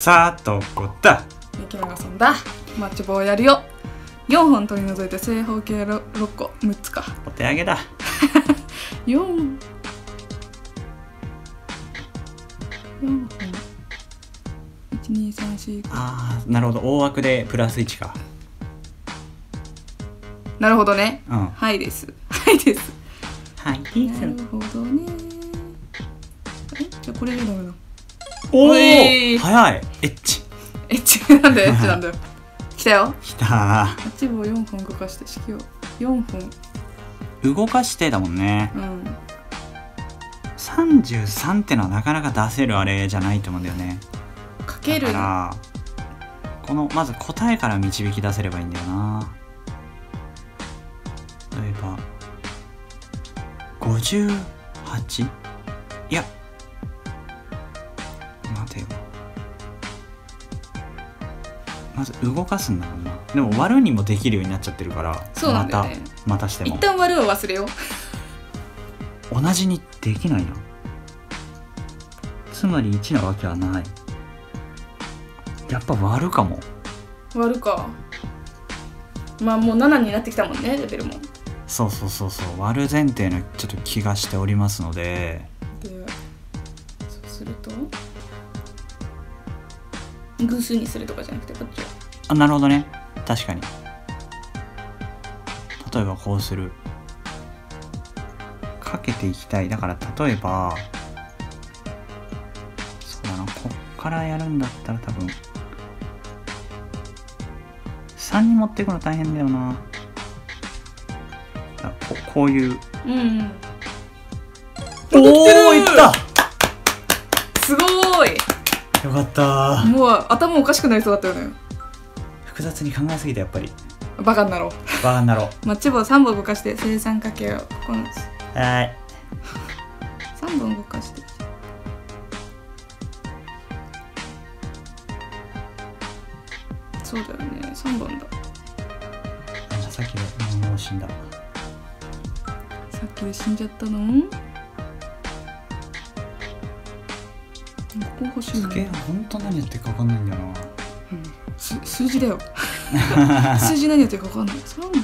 さとこだ。雪永さんだ。マッチ棒やるよ。4本取り除いて正方形6個、6つか。お手上げだ。4本。1、2、3、4、5。ああ、なるほど。大枠でプラス1か。なるほどね。うん、はいです。はいです。はいです。なるほどね。じゃあこれでダメだ。おー、早い。エッチなんだよ、エッチなんだよ。来たよ。来たー。マッチ棒4本動かして、式を4本動かしてだもんね。うん。33ってのはなかなか出せるあれじゃないと思うんだよね。かける。だからこのまず答えから導き出せればいいんだよな。例えば58？いや。まず動かすんだもんな。でも割るにもできるようになっちゃってるから、そうなんだよね。またしても一旦割るを忘れよう。同じにできないな。つまり1なわけはない。やっぱ割るかも。割るか。まあもう7になってきたもんね、レベルも。そうそうそうそう、割る前提のちょっと気がしておりますので。でそうすると偶数にするとかじゃなくて、こっちは。あ、なるほどね。確かに。例えばこうする。かけていきたい。だから例えば、そうだな、こっからやるんだったら多分、3に持っていくの大変だよな。こういう。うん。おお、いった。すごーい。よかった。もう頭おかしくなりそうだったよね。複雑に考えすぎた、やっぱり。バカになろう。バカになろう。マッチ棒3本動かして正三角形を9つ。はい。3本動かして。そうだよね、3本だ。なんだ、さっきのもう死んだ。さっきで死んじゃったの？すげえ、本当何やってるか分かんないんだよな。うん、数字だよ。数字何やってるか分かんない。3本。いや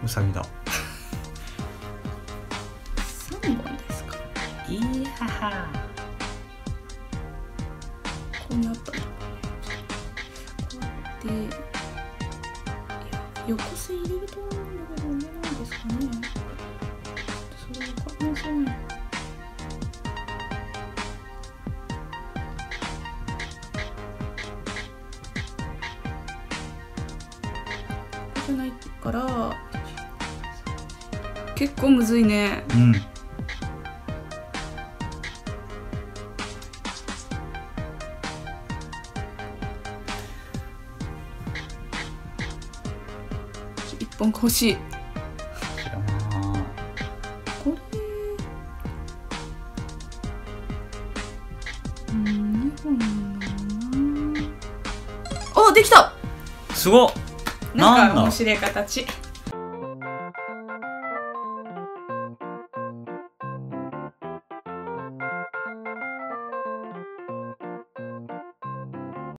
ー。うさぎだ。3本ですか。いやー。こうなった。こうやって。横線入れると思うんだけどね。ないから結構むずいね。うん。一本欲しい。これ。うん、2本だな。あ、できた。すごっ。なんか面白い形。